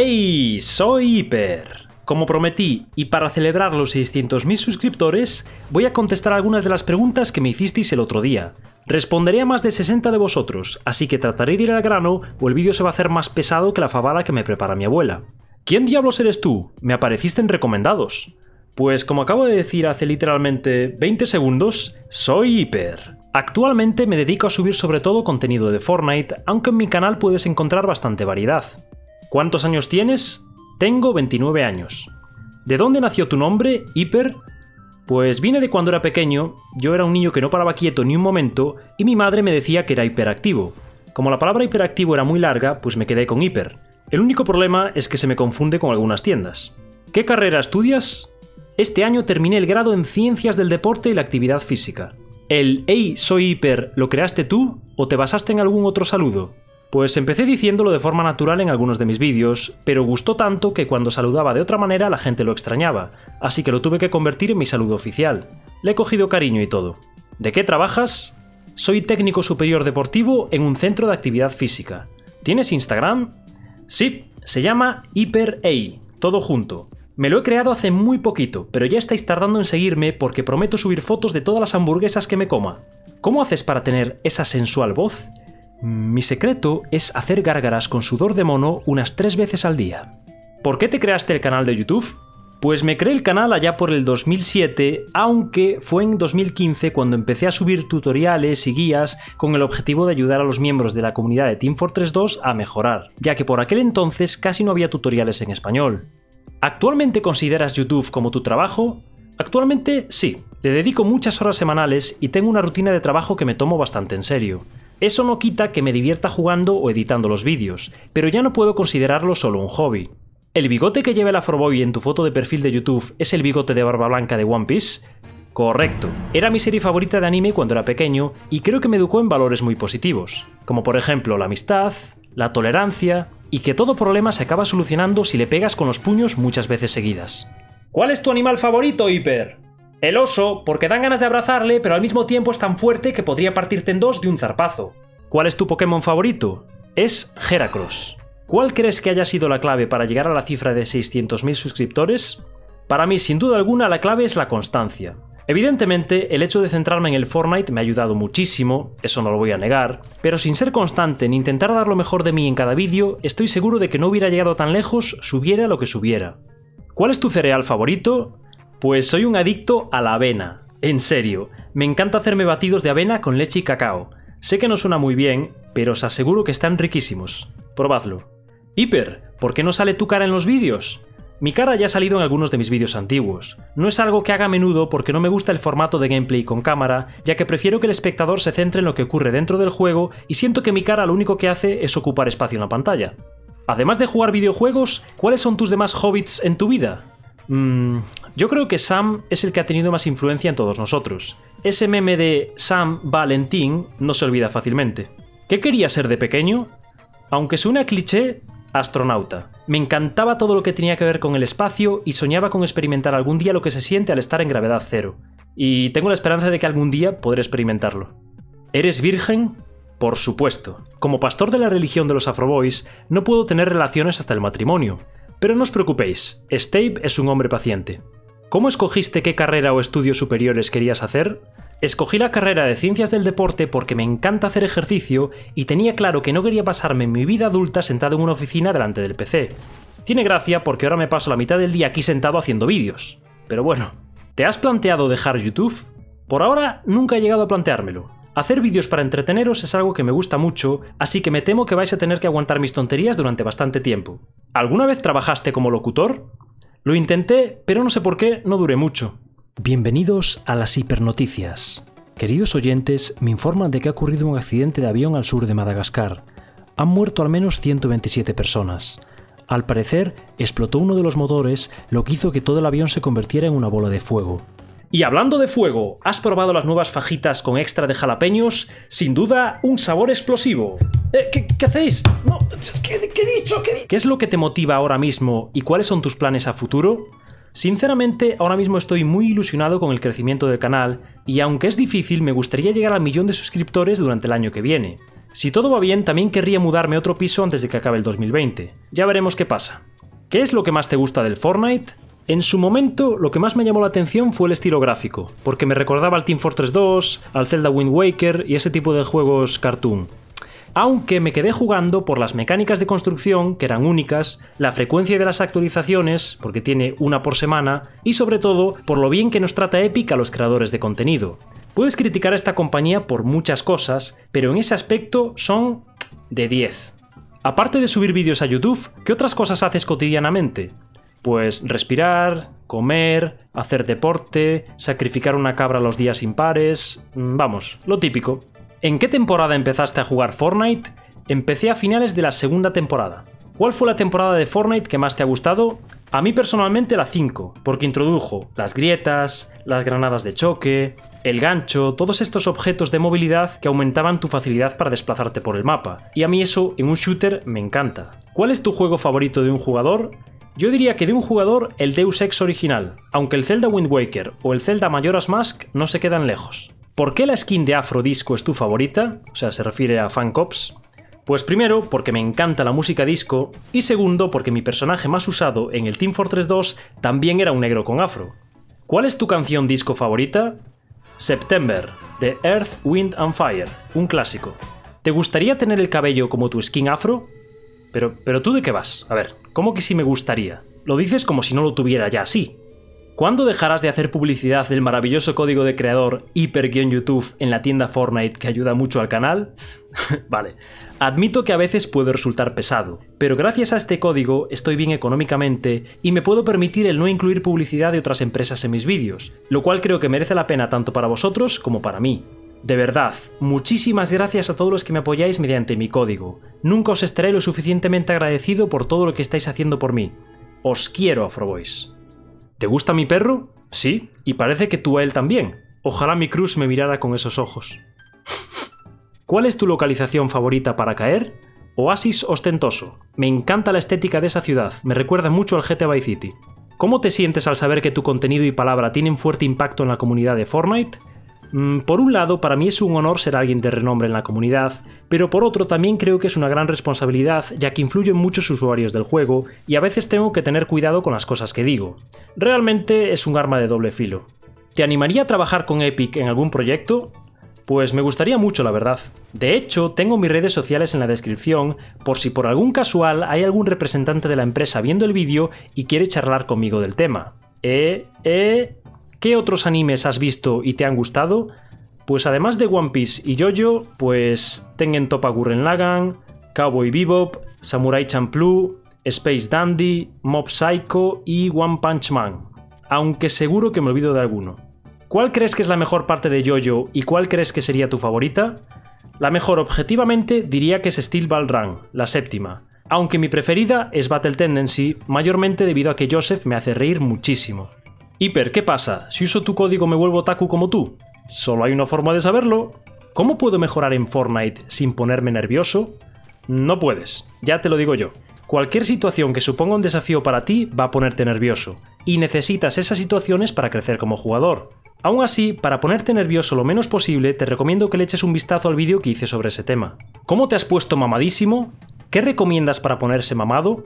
¡Hey! Soy Hiper. Como prometí, y para celebrar los 600.000 suscriptores, voy a contestar algunas de las preguntas que me hicisteis el otro día. Responderé a más de 60 de vosotros, así que trataré de ir al grano o el vídeo se va a hacer más pesado que la fabada que me prepara mi abuela. ¿Quién diablos eres tú? Me apareciste en recomendados. Pues como acabo de decir hace literalmente 20 segundos, soy Hiper. Actualmente me dedico a subir sobre todo contenido de Fortnite, aunque en mi canal puedes encontrar bastante variedad. ¿Cuántos años tienes? Tengo 29 años. ¿De dónde nació tu nombre, Hiper? Pues viene de cuando era pequeño. Yo era un niño que no paraba quieto ni un momento y mi madre me decía que era hiperactivo. Como la palabra hiperactivo era muy larga, pues me quedé con hiper. El único problema es que se me confunde con algunas tiendas. ¿Qué carrera estudias? Este año terminé el grado en Ciencias del Deporte y la Actividad Física. ¿El hey, soy Hiper, lo creaste tú o te basaste en algún otro saludo? Pues empecé diciéndolo de forma natural en algunos de mis vídeos, pero gustó tanto que cuando saludaba de otra manera la gente lo extrañaba, así que lo tuve que convertir en mi saludo oficial. Le he cogido cariño y todo. ¿De qué trabajas? Soy técnico superior deportivo en un centro de actividad física. ¿Tienes Instagram? Sí, se llama HIPER-YOUTUBE, todo junto. Me lo he creado hace muy poquito, pero ya estáis tardando en seguirme porque prometo subir fotos de todas las hamburguesas que me coma. ¿Cómo haces para tener esa sensual voz? Mi secreto es hacer gárgaras con sudor de mono unas 3 veces al día. ¿Por qué te creaste el canal de YouTube? Pues me creé el canal allá por el 2007, aunque fue en 2015 cuando empecé a subir tutoriales y guías con el objetivo de ayudar a los miembros de la comunidad de Team Fortress 2 a mejorar, ya que por aquel entonces casi no había tutoriales en español. ¿Actualmente consideras YouTube como tu trabajo? Actualmente sí, le dedico muchas horas semanales y tengo una rutina de trabajo que me tomo bastante en serio. Eso no quita que me divierta jugando o editando los vídeos, pero ya no puedo considerarlo solo un hobby. ¿El bigote que lleva el Afroboy en tu foto de perfil de YouTube es el bigote de barba blanca de One Piece? Correcto, era mi serie favorita de anime cuando era pequeño y creo que me educó en valores muy positivos, como por ejemplo la amistad, la tolerancia y que todo problema se acaba solucionando si le pegas con los puños muchas veces seguidas. ¿Cuál es tu animal favorito, Hiper? El oso, porque dan ganas de abrazarle, pero al mismo tiempo es tan fuerte que podría partirte en dos de un zarpazo. ¿Cuál es tu Pokémon favorito? Es Heracross. ¿Cuál crees que haya sido la clave para llegar a la cifra de 600.000 suscriptores? Para mí, sin duda alguna, la clave es la constancia. Evidentemente, el hecho de centrarme en el Fortnite me ha ayudado muchísimo, eso no lo voy a negar, pero sin ser constante ni intentar dar lo mejor de mí en cada vídeo, estoy seguro de que no hubiera llegado tan lejos, subiera lo que subiera. ¿Cuál es tu cereal favorito? Pues soy un adicto a la avena. En serio, me encanta hacerme batidos de avena con leche y cacao. Sé que no suena muy bien, pero os aseguro que están riquísimos. Probadlo. Hiper, ¿por qué no sale tu cara en los vídeos? Mi cara ya ha salido en algunos de mis vídeos antiguos. No es algo que haga a menudo porque no me gusta el formato de gameplay con cámara, ya que prefiero que el espectador se centre en lo que ocurre dentro del juego y siento que mi cara lo único que hace es ocupar espacio en la pantalla. Además de jugar videojuegos, ¿cuáles son tus demás hobbits en tu vida? Yo creo que Sam es el que ha tenido más influencia en todos nosotros. Ese meme de Sam Valentín no se olvida fácilmente. ¿Qué quería ser de pequeño? Aunque suena cliché, astronauta. Me encantaba todo lo que tenía que ver con el espacio y soñaba con experimentar algún día lo que se siente al estar en gravedad cero. Y tengo la esperanza de que algún día podré experimentarlo. ¿Eres virgen? Por supuesto. Como pastor de la religión de los Afroboys, no puedo tener relaciones hasta el matrimonio. Pero no os preocupéis, Steve es un hombre paciente. ¿Cómo escogiste qué carrera o estudios superiores querías hacer? Escogí la carrera de Ciencias del Deporte porque me encanta hacer ejercicio y tenía claro que no quería pasarme mi vida adulta sentado en una oficina delante del PC. Tiene gracia porque ahora me paso la mitad del día aquí sentado haciendo vídeos. Pero bueno, ¿te has planteado dejar YouTube? Por ahora nunca he llegado a planteármelo. Hacer vídeos para entreteneros es algo que me gusta mucho, así que me temo que vais a tener que aguantar mis tonterías durante bastante tiempo. ¿Alguna vez trabajaste como locutor? Lo intenté, pero no sé por qué no duré mucho. Bienvenidos a las hipernoticias. Queridos oyentes, me informan de que ha ocurrido un accidente de avión al sur de Madagascar. Han muerto al menos 127 personas. Al parecer, explotó uno de los motores, lo que hizo que todo el avión se convirtiera en una bola de fuego. Y hablando de fuego, ¿has probado las nuevas fajitas con extra de jalapeños? Sin duda, un sabor explosivo. ¿Qué hacéis? No, ¿qué he dicho? ¿Qué es lo que te motiva ahora mismo y cuáles son tus planes a futuro? Sinceramente, ahora mismo estoy muy ilusionado con el crecimiento del canal y aunque es difícil, me gustaría llegar al 1.000.000 de suscriptores durante el año que viene. Si todo va bien, también querría mudarme a otro piso antes de que acabe el 2020. Ya veremos qué pasa. ¿Qué es lo que más te gusta del Fortnite? En su momento, lo que más me llamó la atención fue el estilo gráfico, porque me recordaba al Team Fortress 2, al Zelda Wind Waker y ese tipo de juegos cartoon. Aunque me quedé jugando por las mecánicas de construcción, que eran únicas, la frecuencia de las actualizaciones, porque tiene una por semana, y sobre todo, por lo bien que nos trata Epic a los creadores de contenido. Puedes criticar a esta compañía por muchas cosas, pero en ese aspecto son de 10. Aparte de subir vídeos a YouTube, ¿qué otras cosas haces cotidianamente? Pues respirar, comer, hacer deporte, sacrificar una cabra los días impares... Vamos, lo típico. ¿En qué temporada empezaste a jugar Fortnite? Empecé a finales de la segunda temporada. ¿Cuál fue la temporada de Fortnite que más te ha gustado? A mí personalmente la 5, porque introdujo las grietas, las granadas de choque, el gancho, todos estos objetos de movilidad que aumentaban tu facilidad para desplazarte por el mapa. Y a mí eso, en un shooter, me encanta. ¿Cuál es tu juego favorito de un jugador? Yo diría que de un jugador el Deus Ex original, aunque el Zelda Wind Waker o el Zelda Majora's Mask no se quedan lejos. ¿Por qué la skin de Afro Disco es tu favorita? O sea, se refiere a Fan Cops. Pues primero, porque me encanta la música disco, y segundo, porque mi personaje más usado en el Team Fortress 2 también era un negro con afro. ¿Cuál es tu canción disco favorita? September, de Earth, Wind and Fire, un clásico. ¿Te gustaría tener el cabello como tu skin afro? Pero ¿tú de qué vas? A ver, ¿cómo que sí me gustaría? Lo dices como si no lo tuviera ya así. ¿Cuándo dejarás de hacer publicidad del maravilloso código de creador HIPER-YOUTUBE en la tienda Fortnite que ayuda mucho al canal? Vale, admito que a veces puede resultar pesado, pero gracias a este código estoy bien económicamente y me puedo permitir el no incluir publicidad de otras empresas en mis vídeos, lo cual creo que merece la pena tanto para vosotros como para mí. De verdad, muchísimas gracias a todos los que me apoyáis mediante mi código. Nunca os estaré lo suficientemente agradecido por todo lo que estáis haciendo por mí. Os quiero, Afroboys. ¿Te gusta mi perro? Sí, y parece que tú a él también. Ojalá mi crush me mirara con esos ojos. ¿Cuál es tu localización favorita para caer? Oasis ostentoso. Me encanta la estética de esa ciudad, me recuerda mucho al GTA Vice City. ¿Cómo te sientes al saber que tu contenido y palabra tienen fuerte impacto en la comunidad de Fortnite? Por un lado, para mí es un honor ser alguien de renombre en la comunidad, pero por otro también creo que es una gran responsabilidad, ya que influyo en muchos usuarios del juego y a veces tengo que tener cuidado con las cosas que digo. Realmente es un arma de doble filo. ¿Te animaría a trabajar con Epic en algún proyecto? Pues me gustaría mucho, la verdad. De hecho, tengo mis redes sociales en la descripción por si por algún casual hay algún representante de la empresa viendo el vídeo y quiere charlar conmigo del tema. ¿Qué otros animes has visto y te han gustado? Pues además de One Piece y Jojo, pues Tengen Toppa Gurren Lagann, Cowboy Bebop, Samurai Champloo, Space Dandy, Mob Psycho y One Punch Man. Aunque seguro que me olvido de alguno. ¿Cuál crees que es la mejor parte de Jojo y cuál crees que sería tu favorita? La mejor, objetivamente, diría que es Steel Ball Run, la séptima. Aunque mi preferida es Battle Tendency, mayormente debido a que Joseph me hace reír muchísimo. Hiper, ¿qué pasa? Si uso tu código me vuelvo otaku como tú. Solo hay una forma de saberlo. ¿Cómo puedo mejorar en Fortnite sin ponerme nervioso? No puedes, ya te lo digo yo. Cualquier situación que suponga un desafío para ti va a ponerte nervioso, y necesitas esas situaciones para crecer como jugador. Aún así, para ponerte nervioso lo menos posible, te recomiendo que le eches un vistazo al vídeo que hice sobre ese tema. ¿Cómo te has puesto mamadísimo? ¿Qué recomiendas para ponerse mamado?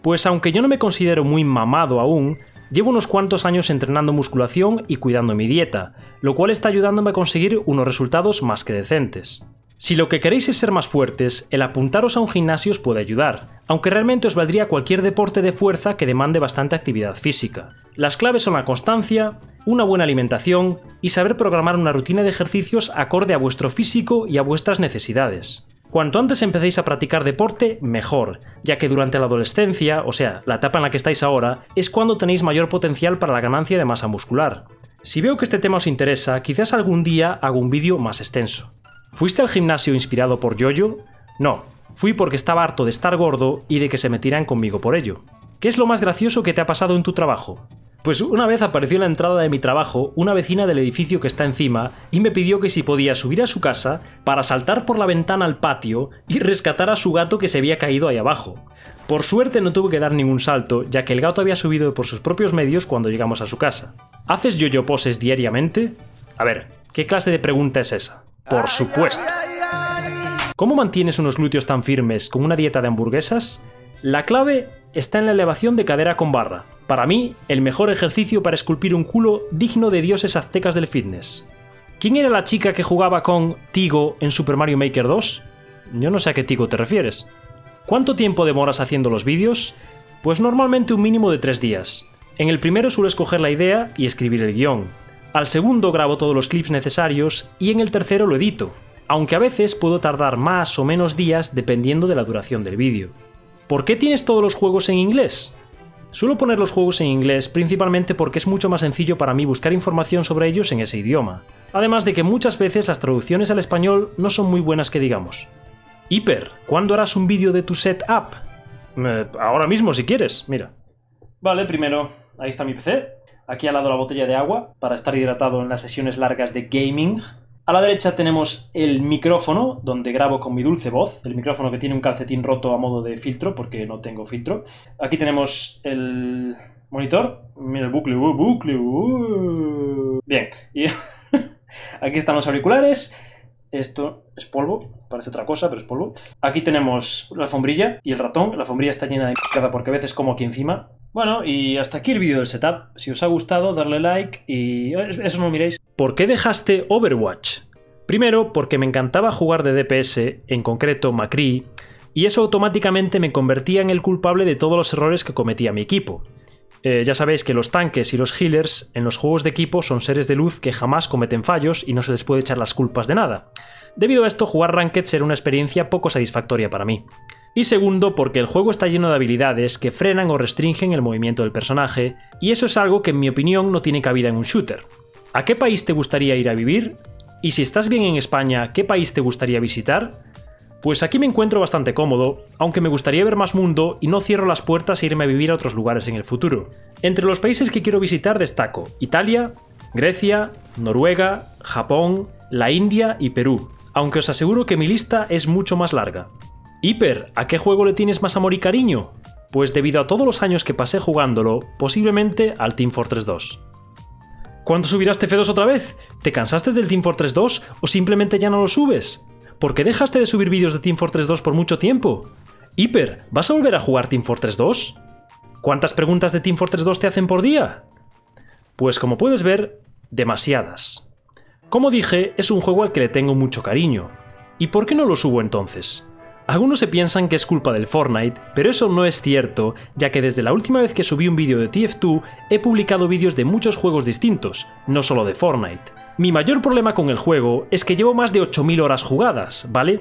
Pues aunque yo no me considero muy mamado aún, llevo unos cuantos años entrenando musculación y cuidando mi dieta, lo cual está ayudándome a conseguir unos resultados más que decentes. Si lo que queréis es ser más fuertes, el apuntaros a un gimnasio os puede ayudar, aunque realmente os valdría cualquier deporte de fuerza que demande bastante actividad física. Las claves son la constancia, una buena alimentación y saber programar una rutina de ejercicios acorde a vuestro físico y a vuestras necesidades. Cuanto antes empecéis a practicar deporte, mejor, ya que durante la adolescencia, o sea, la etapa en la que estáis ahora, es cuando tenéis mayor potencial para la ganancia de masa muscular. Si veo que este tema os interesa, quizás algún día hago un vídeo más extenso. ¿Fuiste al gimnasio inspirado por Jojo? No, fui porque estaba harto de estar gordo y de que se metieran conmigo por ello. ¿Qué es lo más gracioso que te ha pasado en tu trabajo? Pues una vez apareció en la entrada de mi trabajo una vecina del edificio que está encima y me pidió que si podía subir a su casa para saltar por la ventana al patio y rescatar a su gato que se había caído ahí abajo. Por suerte no tuve que dar ningún salto, ya que el gato había subido por sus propios medios cuando llegamos a su casa. ¿Haces yo-yo poses diariamente? A ver, ¿qué clase de pregunta es esa? Por supuesto. ¿Cómo mantienes unos glúteos tan firmes con una dieta de hamburguesas? La clave está en la elevación de cadera con barra. Para mí, el mejor ejercicio para esculpir un culo digno de dioses aztecas del fitness. ¿Quién era la chica que jugaba con Tigo en Super Mario Maker 2? Yo no sé a qué Tigo te refieres. ¿Cuánto tiempo demoras haciendo los vídeos? Pues normalmente un mínimo de 3 días. En el primero suelo escoger la idea y escribir el guión. Al segundo grabo todos los clips necesarios y en el tercero lo edito, aunque a veces puedo tardar más o menos días dependiendo de la duración del vídeo. ¿Por qué tienes todos los juegos en inglés? Suelo poner los juegos en inglés principalmente porque es mucho más sencillo para mí buscar información sobre ellos en ese idioma, además de que muchas veces las traducciones al español no son muy buenas que digamos. Hiper, ¿cuándo harás un vídeo de tu setup? Ahora mismo si quieres, mira. Vale, primero, ahí está mi PC, aquí al lado la botella de agua para estar hidratado en las sesiones largas de gaming. A la derecha tenemos el micrófono, donde grabo con mi dulce voz, el micrófono que tiene un calcetín roto a modo de filtro, porque no tengo filtro. Aquí tenemos el monitor, mira el bucle, Bien, y aquí están los auriculares, esto es polvo, parece otra cosa, pero es polvo. Aquí tenemos la alfombrilla y el ratón, la alfombrilla está llena de mierda porque a veces como aquí encima. Bueno, y hasta aquí el vídeo del setup. Si os ha gustado, darle like y eso no lo miréis. ¿Por qué dejaste Overwatch? Primero, porque me encantaba jugar de DPS, en concreto McCree, y eso automáticamente me convertía en el culpable de todos los errores que cometía mi equipo. Ya sabéis que los tanques y los healers en los juegos de equipo son seres de luz que jamás cometen fallos y no se les puede echar las culpas de nada. Debido a esto, jugar Ranked será una experiencia poco satisfactoria para mí. Y segundo, porque el juego está lleno de habilidades que frenan o restringen el movimiento del personaje, y eso es algo que en mi opinión no tiene cabida en un shooter. ¿A qué país te gustaría ir a vivir? Y si estás bien en España, ¿qué país te gustaría visitar? Pues aquí me encuentro bastante cómodo, aunque me gustaría ver más mundo y no cierro las puertas e irme a vivir a otros lugares en el futuro. Entre los países que quiero visitar destaco Italia, Grecia, Noruega, Japón, la India y Perú, aunque os aseguro que mi lista es mucho más larga. Hiper, ¿a qué juego le tienes más amor y cariño? Pues debido a todos los años que pasé jugándolo, posiblemente al Team Fortress 2. ¿Cuándo subirás TF2 otra vez? ¿Te cansaste del Team Fortress 2 o simplemente ya no lo subes? ¿Por qué dejaste de subir vídeos de Team Fortress 2 por mucho tiempo? Hiper, ¿vas a volver a jugar Team Fortress 2? ¿Cuántas preguntas de Team Fortress 2 te hacen por día? Pues como puedes ver, demasiadas. Como dije, es un juego al que le tengo mucho cariño. ¿Y por qué no lo subo entonces? Algunos se piensan que es culpa del Fortnite, pero eso no es cierto, ya que desde la última vez que subí un vídeo de TF2 he publicado vídeos de muchos juegos distintos, no solo de Fortnite. Mi mayor problema con el juego es que llevo más de 8000 horas jugadas, ¿vale?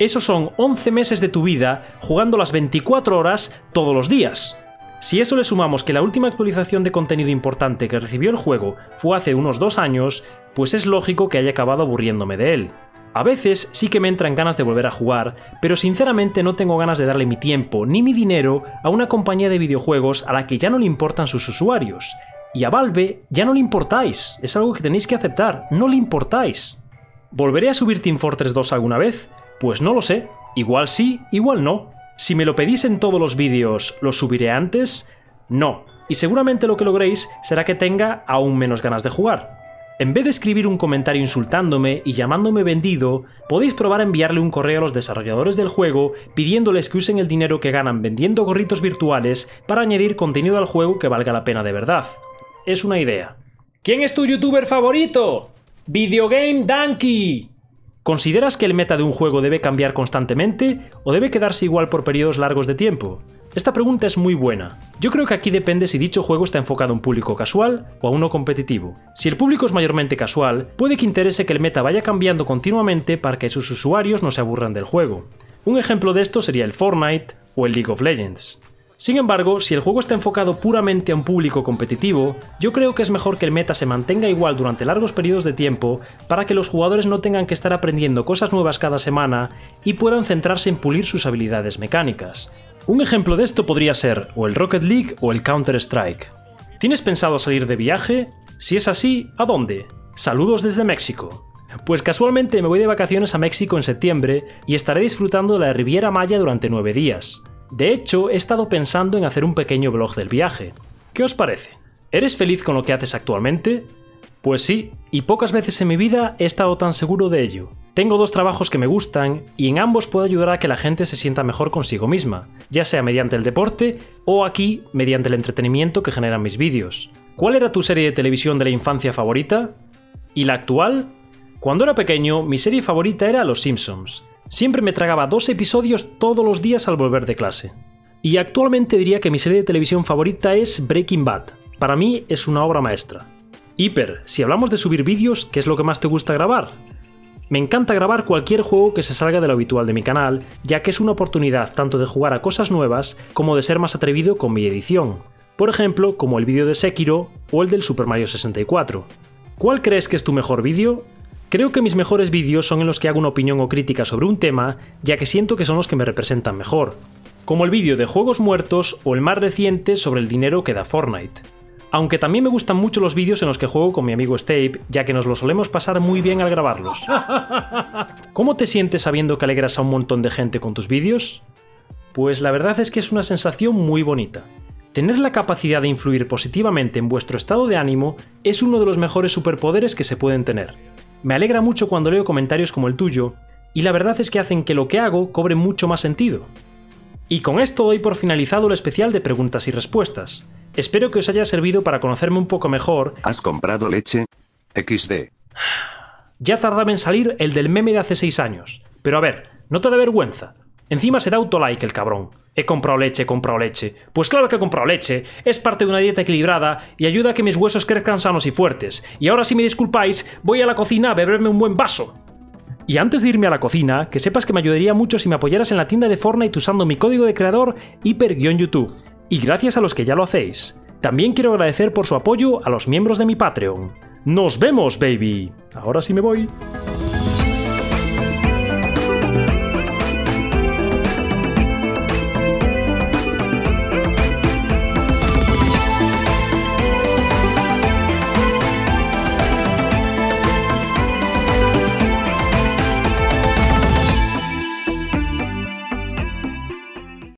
Eso son 11 meses de tu vida jugando las 24 horas todos los días. Si eso le sumamos que la última actualización de contenido importante que recibió el juego fue hace unos 2 años, pues es lógico que haya acabado aburriéndome de él. A veces sí que me entran ganas de volver a jugar, pero sinceramente no tengo ganas de darle mi tiempo ni mi dinero a una compañía de videojuegos a la que ya no le importan sus usuarios. Y a Valve ya no le importáis, es algo que tenéis que aceptar, no le importáis. ¿Volveré a subir Team Fortress 2 alguna vez? Pues no lo sé, igual sí, igual no. Si me lo pedís en todos los vídeos, ¿lo subiré antes? No, y seguramente lo que logréis será que tenga aún menos ganas de jugar. En vez de escribir un comentario insultándome y llamándome vendido, podéis probar a enviarle un correo a los desarrolladores del juego pidiéndoles que usen el dinero que ganan vendiendo gorritos virtuales para añadir contenido al juego que valga la pena de verdad. Es una idea. ¿Quién es tu youtuber favorito? ¡Videogame Donkey! ¿Consideras que el meta de un juego debe cambiar constantemente o debe quedarse igual por periodos largos de tiempo? Esta pregunta es muy buena. Yo creo que aquí depende si dicho juego está enfocado a un público casual o a uno competitivo. Si el público es mayormente casual, puede que interese que el meta vaya cambiando continuamente para que sus usuarios no se aburran del juego. Un ejemplo de esto sería el Fortnite o el League of Legends. Sin embargo, si el juego está enfocado puramente a un público competitivo, yo creo que es mejor que el meta se mantenga igual durante largos periodos de tiempo para que los jugadores no tengan que estar aprendiendo cosas nuevas cada semana y puedan centrarse en pulir sus habilidades mecánicas. Un ejemplo de esto podría ser o el Rocket League o el Counter-Strike. ¿Tienes pensado salir de viaje? Si es así, ¿a dónde? Saludos desde México. Pues casualmente me voy de vacaciones a México en septiembre y estaré disfrutando de la Riviera Maya durante 9 días. De hecho, he estado pensando en hacer un pequeño vlog del viaje. ¿Qué os parece? ¿Eres feliz con lo que haces actualmente? Pues sí, y pocas veces en mi vida he estado tan seguro de ello. Tengo dos trabajos que me gustan y en ambos puedo ayudar a que la gente se sienta mejor consigo misma, ya sea mediante el deporte o aquí mediante el entretenimiento que generan mis vídeos. ¿Cuál era tu serie de televisión de la infancia favorita? ¿Y la actual? Cuando era pequeño, mi serie favorita era Los Simpsons. Siempre me tragaba 2 episodios todos los días al volver de clase. Y actualmente diría que mi serie de televisión favorita es Breaking Bad. Para mí es una obra maestra. Hiper, si hablamos de subir vídeos, ¿qué es lo que más te gusta grabar? Me encanta grabar cualquier juego que se salga de lo habitual de mi canal, ya que es una oportunidad tanto de jugar a cosas nuevas como de ser más atrevido con mi edición. Por ejemplo, como el vídeo de Sekiro o el del Super Mario 64. ¿Cuál crees que es tu mejor vídeo? Creo que mis mejores vídeos son en los que hago una opinión o crítica sobre un tema, ya que siento que son los que me representan mejor. Como el vídeo de Juegos Muertos o el más reciente sobre el dinero que da Fortnite. Aunque también me gustan mucho los vídeos en los que juego con mi amigo Stape, ya que nos lo solemos pasar muy bien al grabarlos. ¿Cómo te sientes sabiendo que alegras a un montón de gente con tus vídeos? Pues la verdad es que es una sensación muy bonita. Tener la capacidad de influir positivamente en vuestro estado de ánimo es uno de los mejores superpoderes que se pueden tener. Me alegra mucho cuando leo comentarios como el tuyo, y la verdad es que hacen que lo que hago cobre mucho más sentido. Y con esto doy por finalizado el especial de preguntas y respuestas. Espero que os haya servido para conocerme un poco mejor. ¿Has comprado leche? XD. Ya tardaba en salir el del meme de hace 6 años. Pero a ver, no te da vergüenza. Encima se da autolike el cabrón. He comprado leche, he comprado leche. Pues claro que he comprado leche. Es parte de una dieta equilibrada y ayuda a que mis huesos crezcan sanos y fuertes. Y ahora si me disculpáis, voy a la cocina a beberme un buen vaso. Y antes de irme a la cocina, que sepas que me ayudaría mucho si me apoyaras en la tienda de Fortnite usando mi código de creador HIPER-YOUTUBE. Y gracias a los que ya lo hacéis. También quiero agradecer por su apoyo a los miembros de mi Patreon. ¡Nos vemos, baby! Ahora sí me voy.